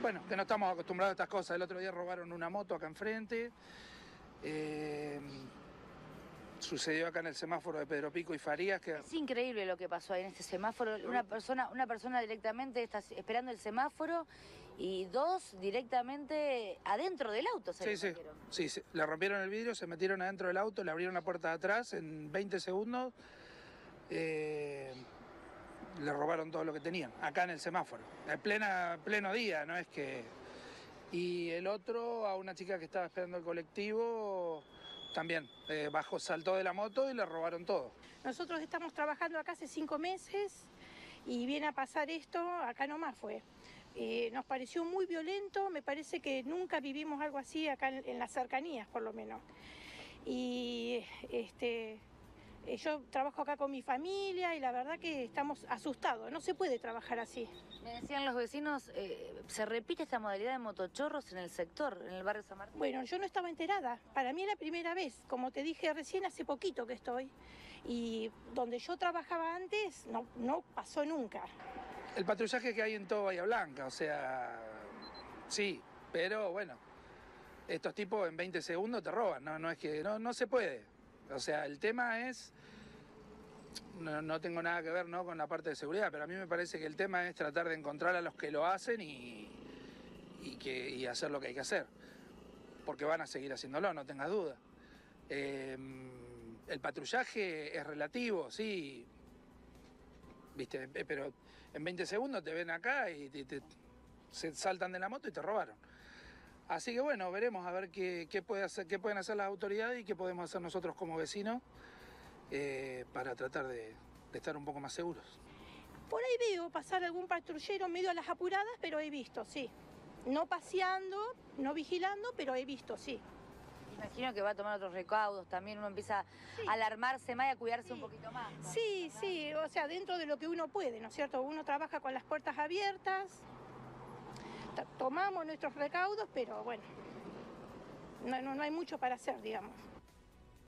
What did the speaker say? Bueno, que no estamos acostumbrados a estas cosas. El otro día robaron una moto acá enfrente. Sucedió acá en el semáforo de Pedro Pico y Farías. Que... Es increíble lo que pasó ahí en este semáforo. Una persona directamente está esperando el semáforo y dos directamente adentro del auto. Sí, le rompieron el vidrio, se metieron adentro del auto, le abrieron la puerta de atrás en 20 segundos. Le robaron todo lo que tenían, acá en el semáforo. En pleno día, no es que... Y el otro, a una chica que estaba esperando el colectivo... También saltó de la moto y le robaron todo. Nosotros estamos trabajando acá hace 5 meses y viene a pasar esto, acá nomás fue. Nos pareció muy violento, me parece que nunca vivimos algo así acá en las cercanías, por lo menos. Y yo trabajo acá con mi familia y la verdad que estamos asustados, no se puede trabajar así. Me decían los vecinos, ¿se repite esta modalidad de motochorros en el sector, en el barrio San Martín? Bueno, yo no estaba enterada, para mí es la primera vez, como te dije recién, hace poquito que estoy. Y donde yo trabajaba antes, no pasó nunca. El patrullaje que hay en toda Bahía Blanca, o sea, sí, pero bueno, estos tipos en 20 segundos te roban, no es que no se puede. O sea, el tema es, no tengo nada que ver, ¿no?, con la parte de seguridad, pero a mí me parece que el tema es tratar de encontrar a los que lo hacen y hacer lo que hay que hacer, porque van a seguir haciéndolo, no tengas duda. El patrullaje es relativo, sí, viste, pero en 20 segundos te ven acá y se saltan de la moto y te robaron. Así que bueno, veremos a ver qué pueden hacer las autoridades y qué podemos hacer nosotros como vecinos para tratar de estar un poco más seguros. Por ahí veo pasar algún patrullero medio a las apuradas, pero he visto, sí. No paseando, no vigilando, pero he visto, sí. Imagino que va a tomar otros recaudos también, uno empieza a alarmarse más y a cuidarse un poquito más. Sí, o sea, dentro de lo que uno puede, ¿no es cierto? Uno trabaja con las puertas abiertas. Tomamos nuestros recaudos, pero bueno, no hay mucho para hacer, digamos.